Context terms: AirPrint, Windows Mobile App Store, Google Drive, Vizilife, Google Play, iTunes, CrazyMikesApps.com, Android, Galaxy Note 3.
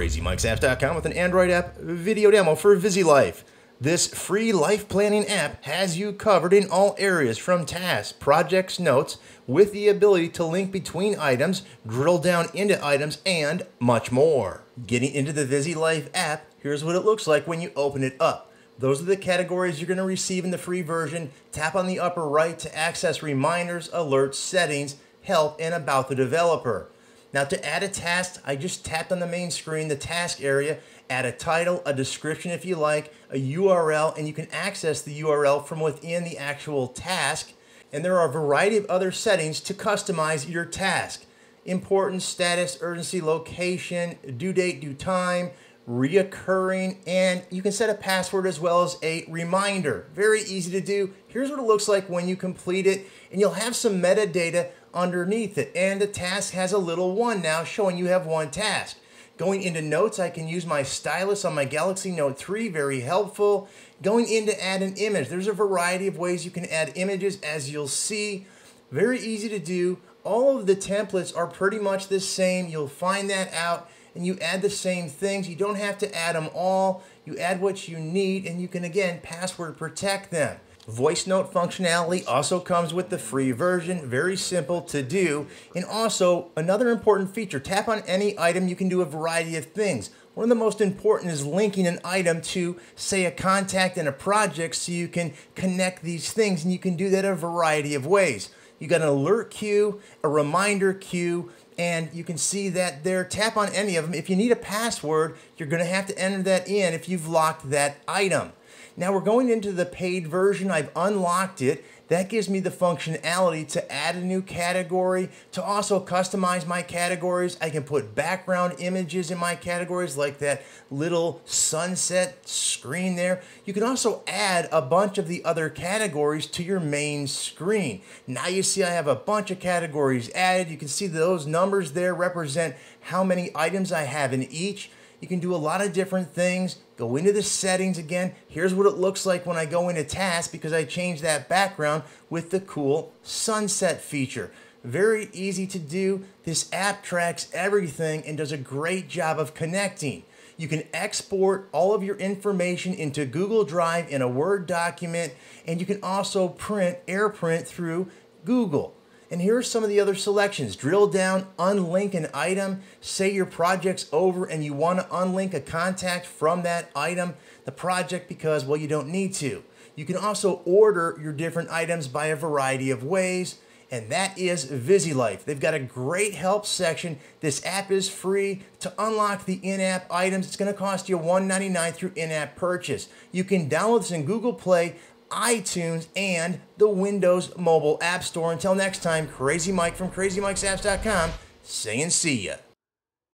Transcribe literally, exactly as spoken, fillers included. Crazy Mikes Apps dot com with an Android app video demo for Vizilife. This free life planning app has you covered in all areas, from tasks, projects, notes, with the ability to link between items, drill down into items, and much more. Getting into the Vizilife app, here's what it looks like when you open it up. Those are the categories you're going to receive in the free version. Tap on the upper right to access reminders, alerts, settings, help, and about the developer. Now, to add a task, I just tapped on the main screen, the task area, add a title, a description if you like, a U R L, and you can access the U R L from within the actual task. And there are a variety of other settings to customize your task. Importance, status, urgency, location, due date, due time, reoccurring, and you can set a password as well as a reminder. Very easy to do. Here's what it looks like when you complete it, and you'll have some metadata underneath it, and the task has a little one now showing you have one task. Going into notes, I can use my stylus on my Galaxy Note three, very helpful. Going in to add an image, there's a variety of ways you can add images, as you'll see. Very easy to do. All of the templates are pretty much the same. You'll find that out, and you add the same things. You don't have to add them all. You add what you need, and you can, again, password protect them. Voice note functionality also comes with the free version. Very simple to do. And also, another important feature, tap on any item, you can do a variety of things. One of the most important is linking an item to, say, a contact and a project, so you can connect these things, and you can do that a variety of ways. You got an alert queue, a reminder queue, and you can see that there. Tap on any of them. If you need a password, you're going to have to enter that in if you've locked that item. Now we're going into the paid version. I've unlocked it. That gives me the functionality to add a new category, to also customize my categories. I can put background images in my categories, like that little sunset screen there. You can also add a bunch of the other categories to your main screen. Now you see I have a bunch of categories added. You can see those numbers there represent how many items I have in each. You can do a lot of different things. Go into the settings again. Here's what it looks like when I go into tasks, because I changed that background with the cool sunset feature. Very easy to do. This app tracks everything and does a great job of connecting. You can export all of your information into Google Drive in a Word document, and you can also print AirPrint through Google. And here are some of the other selections. Drill down, unlink an item. Say your project's over and you want to unlink a contact from that item, the project, because, well, you don't need to. You can also order your different items by a variety of ways. And that is Vizilife. They've got a great help section. This app is free. To unlock the in-app items, it's going to cost you one ninety-nine through in-app purchase. You can download this in Google Play, iTunes, and the Windows Mobile App Store. Until next time, Crazy Mike from Crazy Mikes Apps dot com saying see ya.